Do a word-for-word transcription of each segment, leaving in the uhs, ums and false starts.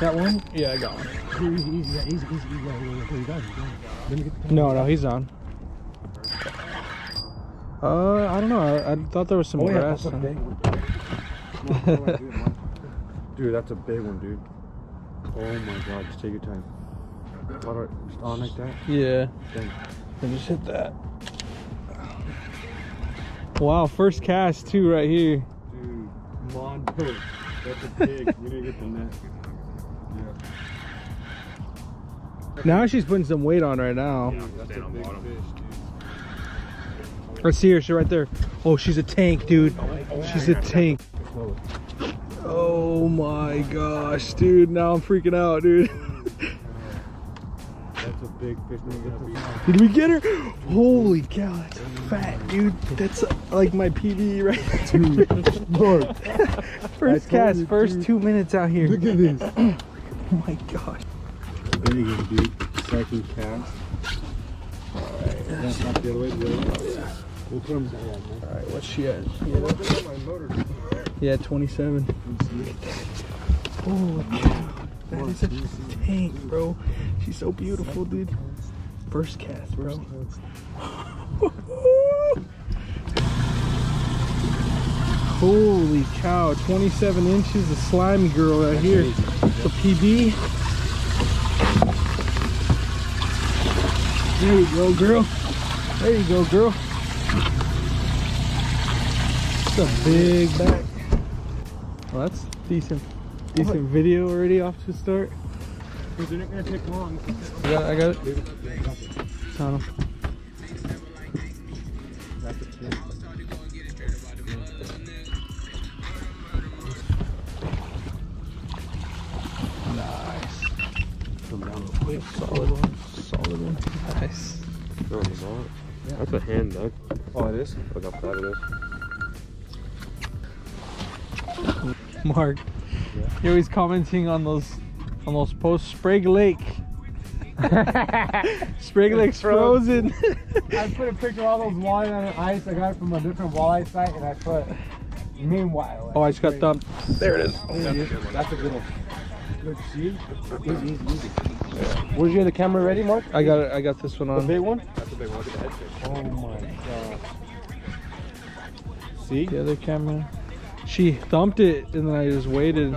Got one? Yeah, I got one. Easy, easy, easy, easy, easy, easy, easy. No, no, he's on. Uh, I don't know. I, I thought there was some oh, grass. Yeah, on. Dude, that's a big one, dude. Oh my god, just take your time. What, just on like that? Yeah. Dang. And just hit that. Wow, first cast too right here. Dude, come on, dude. That's a pig. You didn't get the net. Yeah. Now she's putting some weight on right now. Yeah, that's a big fish, dude. Let's see her. She's right there. Oh, she's a tank, dude. She's a tank. Oh my gosh, dude. Now I'm freaking out, dude. That's a big fish. Did we get her? Holy cow, that's fat, dude. That's like my P B right there. First cast, first two minutes out here. Look at this. Oh my gosh. There you go, dude. Second cast. Alright. That's not the other way. We'll put him down. Alright, what's she at? Yeah, twenty-seven. Look at that. Holy cow. That is a tank, bro. She's so beautiful, dude. First cast, bro. Holy cow. twenty-seven inches of slimy girl right here. It's a P B. There you go, girl. There you go, girl. It's a big back. Well, that's decent. Decent video already off to start. They're not gonna take long. I got it, I got it. It's on him. Nice. Come down quick. Solid one. Solid one. Nice. No, it's not. Yeah. That's a hand, Doug. Oh, it is? Look how flat it is. Mark. You're always commenting on those on those posts. Sprague Lake. Sprague Lake's frozen. I put a picture of all those walleye on the ice. I got it from a different walleye site and I put meanwhile. Oh, I just got thumped. There it is. Oh, that's, yeah. a that's a good one. Good see. Easy, easy, easy. Yeah. Was you the camera ready, Mark? I got it. I got this one on. The big one? That's a big one. Look at the headfish. Oh my god. See? The other camera. She thumped it and then I just waited.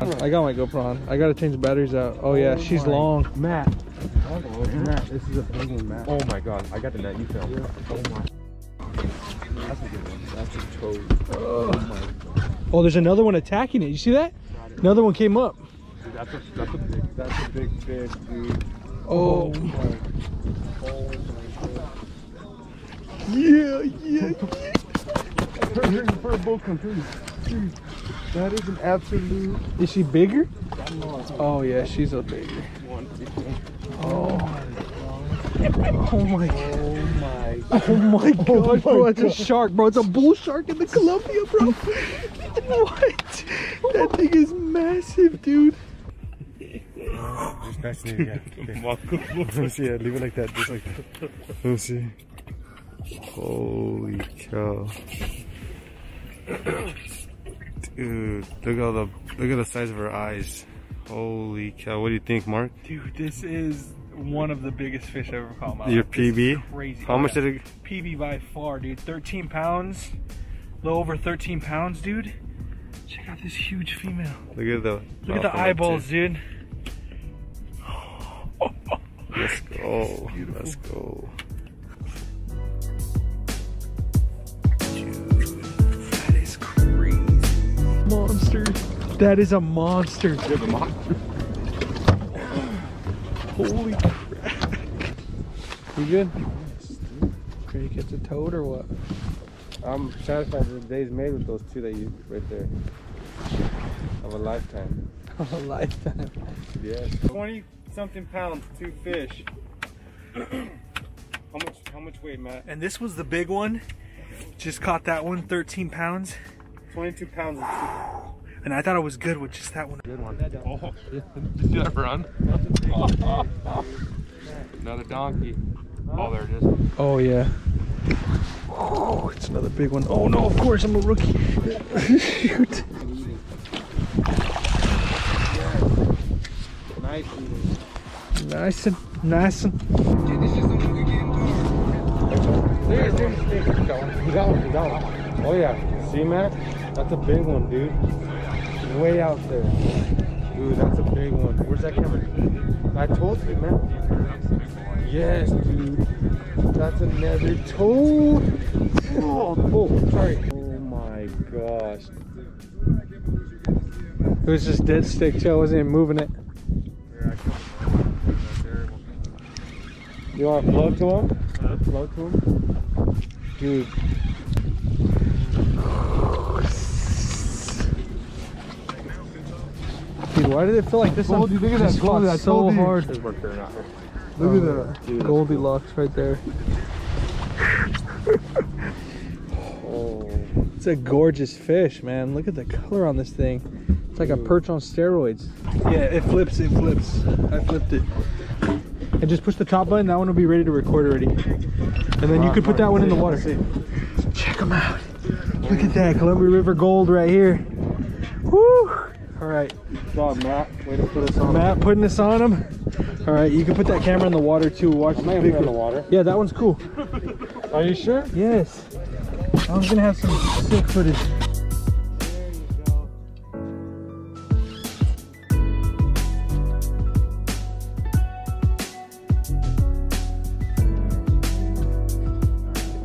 I got my GoPro on. I gotta change the batteries out. Oh yeah, she's long. Matt. Matt, this is a big one, Matt. Oh my god, I got the net, you fell. Oh my. That's a good one. That's a toad. Oh my god. Oh, there's another one attacking it. You see that? Another one came up. Dude, that's a that's a big that's a big fish, dude. Oh my. Oh my god. Yeah, yeah, yeah. That is an absolute. Is she bigger? Oh yeah, she's a bigger. Oh. Oh my god. Oh my god. Oh my god, oh my bro. It's a shark, bro. It's a bull shark in the Columbia, bro. What? That thing is massive, dude. Just pass it again. Yeah, leave it like that. Just like that. Let's see. Holy cow. Dude, look at the look at the size of her eyes. Holy cow! What do you think, Mark? Dude, this is one of the biggest fish I've ever caught in my life. Your P B? Crazy. How much did it? P B by far, dude. thirteen pounds, a little over thirteen pounds, dude. Check out this huge female. Look at the look at the eyeballs, dude. Let's go. Let's go. Monster. That is a monster. You have a monster. Holy crap. You good? Ready to catch a toad or what? I'm satisfied with the day's made with those two that you right there. Of a lifetime. Of a lifetime. Yes. twenty something pounds, two fish. how much how much weight, Matt? And this was the big one. Just caught that one, thirteen pounds. twenty-two pounds. And I thought it was good with just that one. Good one. Oh, did you see that run? Oh, oh. Another donkey. Oh, there it is. Oh, yeah. Oh, it's another big one. Oh, no, of course, I'm a rookie. Shoot. nice and nice and oh yeah, see Matt, that's a big one, dude. Way out there, dude. That's a big one. Where's that camera? I told you, man. Yes, dude. That's another toad. Oh, oh, sorry. Oh my gosh. It was just dead stick too. I wasn't even moving it. You want to float to him? Uh, float to him, dude. Dude, why do they feel like this? Goldie, look at that goldie, that's so hard. Look at that. Goldilocks right there. Oh. It's a gorgeous fish, man. Look at the color on this thing. It's like a perch on steroids. Yeah, it flips, it flips. I flipped it. And just push the top button, that one will be ready to record already. And then you could put that one in the water. Check them out. Look at that, Columbia River gold right here. Woo! All right, good job, Matt. Way to put us on. Matt putting this on him. All right, you can put that camera in the water too. Watch the big one in the water. Yeah, that one's cool. Are you sure? Yes. I was gonna have some sick footage. There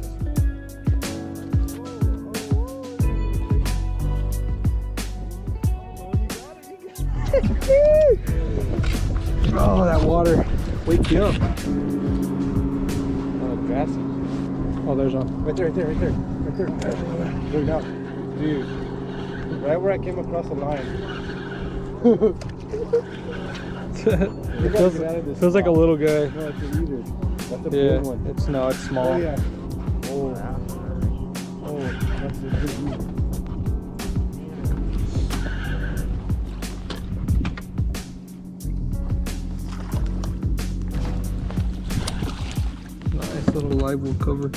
you go. Oh, that water wake you up. Oh, grassy. Oh, there's one. Right there, right there, right there, right there. Look out, dude. Right where I came across a line. It feels, feels spot. Like a little guy. No, it's a leader. That's a yeah, big one. It's no, it's small. Oh yeah. Oh, oh that's a big leader. Little libel cover.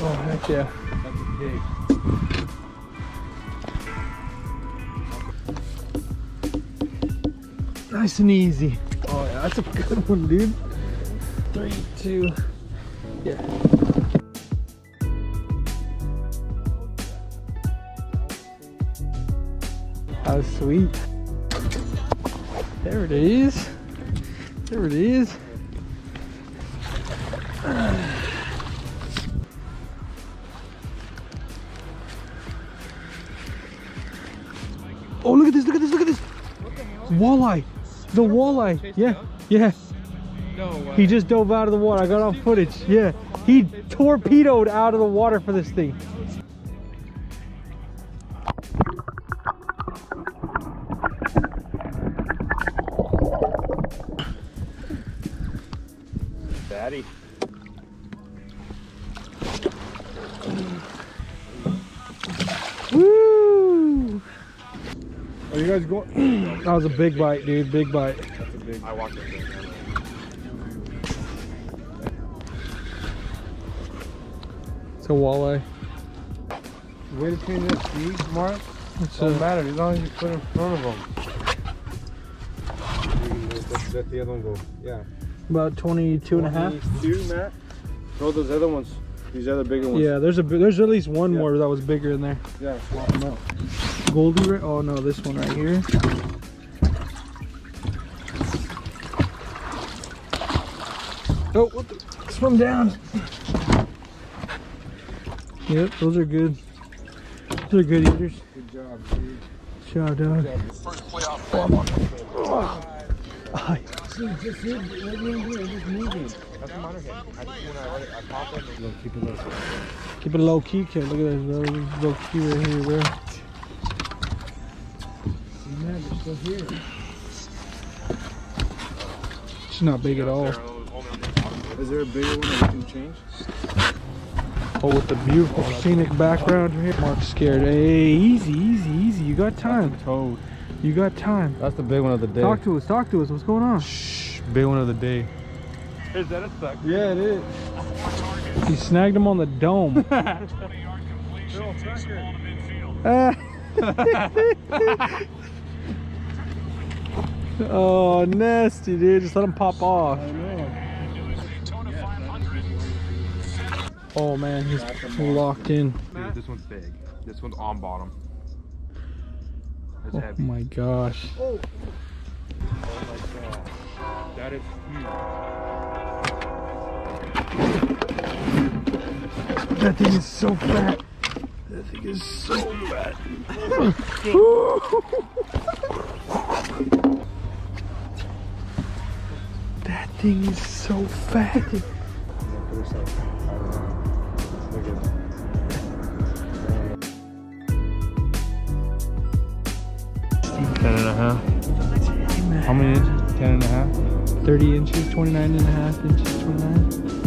Oh heck yeah. That's a pig. Nice and easy. Oh yeah, that's a good one, dude. Three, two, yeah. How sweet. There it is. There it is. Oh, look at this, look at this, look at this. Walleye. The walleye. Yeah, yeah. He just dove out of the water. I got on footage. Yeah. He torpedoed out of the water for this thing. Daddy. Woo! Are you guys going? That was a big bite, dude. Big bite. That's a big bite. I walked in there. It's a walleye. Way to clean this feed, Mark. It doesn't matter as long as you put it in front of them. Let, let the other one go. Yeah. About twenty-two and a half. Two, Matt. Throw those other ones. These other bigger ones. Yeah, there's a there's at least one yeah. more that was bigger in there. Yeah, swap them out. Goldie, right? Oh no, this one right here. Oh, what the? Swim down. Yep, those are good. Those are good eaters. Good job, dude. Good job, dog. Good job. First playoff. Oh. Oh. Dude, just here, right here, just moving. That's a motorhead. I just when I run it, I pop it. Keep it low. Keep it low key, kid. Look at this low key right here, bro. See, man, you're still here. It's not big at all. Is there a bigger one that we can change? Oh, with the beautiful oh, scenic cool. background here. Mark's scared. Hey, easy, easy, easy. You got time. Toad. You got time. That's the big one of the day. Talk to us, talk to us. What's going on? Shh, big one of the day. Is that a sucker? Yeah, it is. He snagged him on the dome. Little sucker. Oh, nasty, dude. Just let them pop off. I know. Oh, man, he's locked in. Dude, this one's big. This one's on bottom. It's oh heavy. My gosh. Oh. Oh my God. That is huge. That thing is so fat. That thing is so fat. That thing is so fat. ten and a half. How many inches? ten and a half? thirty inches, twenty-nine and a half inches, twenty-nine.